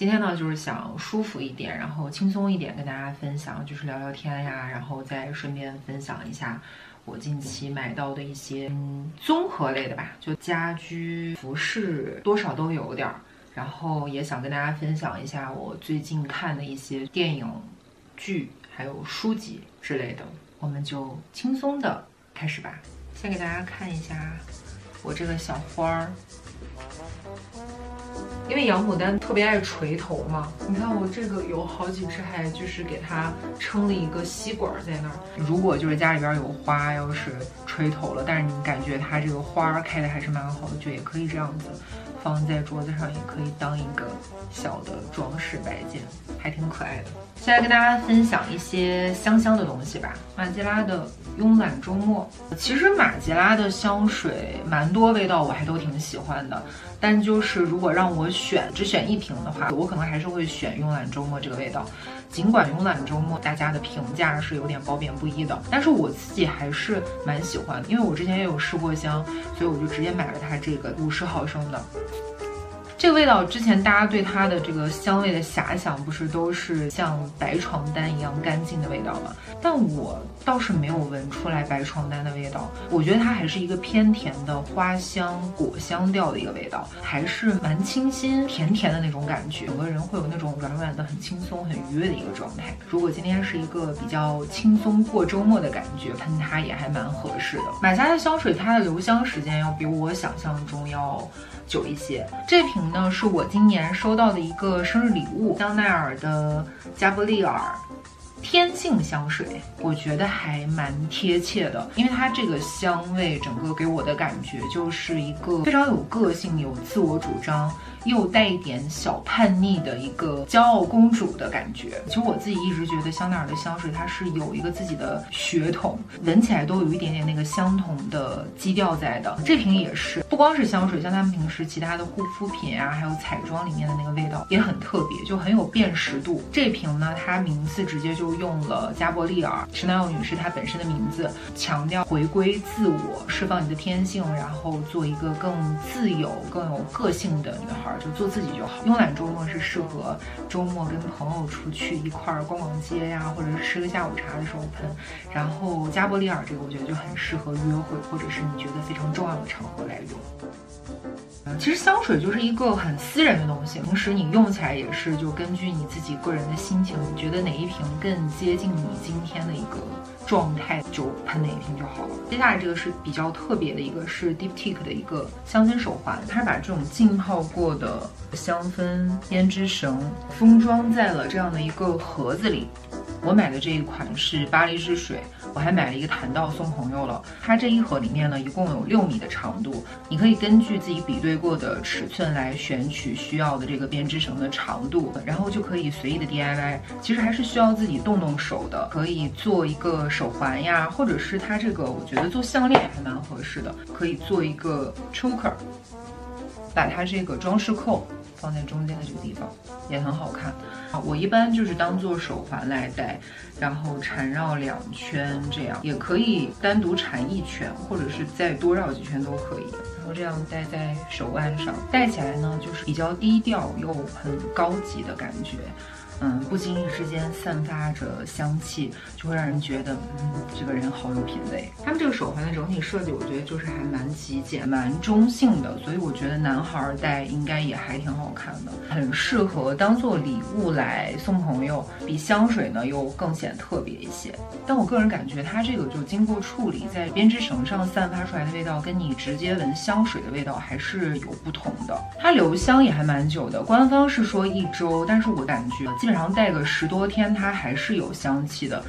今天呢，就是想舒服一点，然后轻松一点跟大家分享，就是聊聊天呀，然后再顺便分享一下我近期买到的一些综合类的吧，就家居服饰多少都有点儿，然后也想跟大家分享一下我最近看的一些电影、剧还有书籍之类的。我们就轻松的开始吧，先给大家看一下我这个小花儿。因为养牡丹特别爱垂头嘛，你看我这个有好几只还就是给它撑了一个吸管在那儿。如果就是家里边有花要是垂头了，但是你感觉它这个花开的还是蛮好的，就也可以这样子放在桌子上，也可以当一个小的装饰摆件，还挺可爱的。现在跟大家分享一些香香的东西吧。马吉拉的慵懒周末，其实马吉拉的香水蛮多味道我还都挺喜欢的，但就是如果让我只选一瓶的话，我可能还是会选慵懒周末这个味道。尽管慵懒周末大家的评价是有点褒贬不一的，但是我自己还是蛮喜欢的，因为我之前也有试过香，所以我就直接买了它这个50毫升的。这个味道之前大家对它的这个香味的遐想不是都是像白床单一样干净的味道吗？但我倒是没有闻出来白床单的味道，我觉得它还是一个偏甜的花香果香调的一个味道，还是蛮清新甜甜的那种感觉，整个人会有那种软软的很轻松很愉悦的一个状态。如果今天是一个比较轻松过周末的感觉，喷它也还蛮合适的。马吉拉的香水它的留香时间要比我想象中要久一些。这瓶呢是我今年收到的一个生日礼物，香奈儿的加布利尔天性香水，我觉得还蛮贴切的，因为它这个香味整个给我的感觉就是一个非常有个性、有自我主张，又带一点小叛逆的一个骄傲公主的感觉。其实我自己一直觉得香奈儿的香水它是有一个自己的血统，闻起来都有一点点那个相同的基调在的。这瓶也是，不光是香水，像他们平时其他的护肤品啊，还有彩妆里面的那个味道也很特别，就很有辨识度。这瓶呢，它名字直接就用了加伯利尔施耐奥女士她本身的名字，强调回归自我，释放你的天性，然后做一个更自由、更有个性的女孩。就做自己就好。慵懒周末是适合周末跟朋友出去一块儿逛逛街呀，或者是吃个下午茶的时候喷。然后加伯利尔这个我觉得就很适合约会，或者是你觉得非常重要的场合来用。其实香水就是一个很私人的东西，同时你用起来也是就根据你自己个人的心情，你觉得哪一瓶更接近你今天的一个状态，就喷哪一瓶就好了。接下来这个是比较特别的一个，是 DeepTique 的一个香氛手环，它是把这种浸泡过的香氛编织绳封装在了这样的一个盒子里。我买的这一款是巴黎之水，我还买了一个檀道送朋友了。它这一盒里面呢，一共有6米的长度，你可以根据自己比对过的尺寸来选取需要的这个编织绳的长度，然后就可以随意的 DIY。其实还是需要自己动手的，可以做一个手环呀，或者是它这个我觉得做项链也还蛮合适的，可以做一个 choker， 把它这个装饰扣放在中间的这个地方也很好看。我一般就是当做手环来戴，然后缠绕2圈，这样也可以单独缠1圈，或者是再多绕几圈都可以。然后这样戴在手腕上，戴起来呢就是比较低调又很高级的感觉。不经意之间散发着香气，就会让人觉得，这个人好有品味。他们这个手环的整体设计，我觉得就是还蛮极简、蛮中性的，所以我觉得男孩戴应该也还挺好看的，很适合当做礼物来送朋友，比香水呢又更显特别一些。但我个人感觉，它这个就经过处理，在编织绳上散发出来的味道，跟你直接闻香水的味道还是有不同的。它留香也还蛮久的，官方是说1周，但是我感觉基本上戴个10多天它还是有香气的。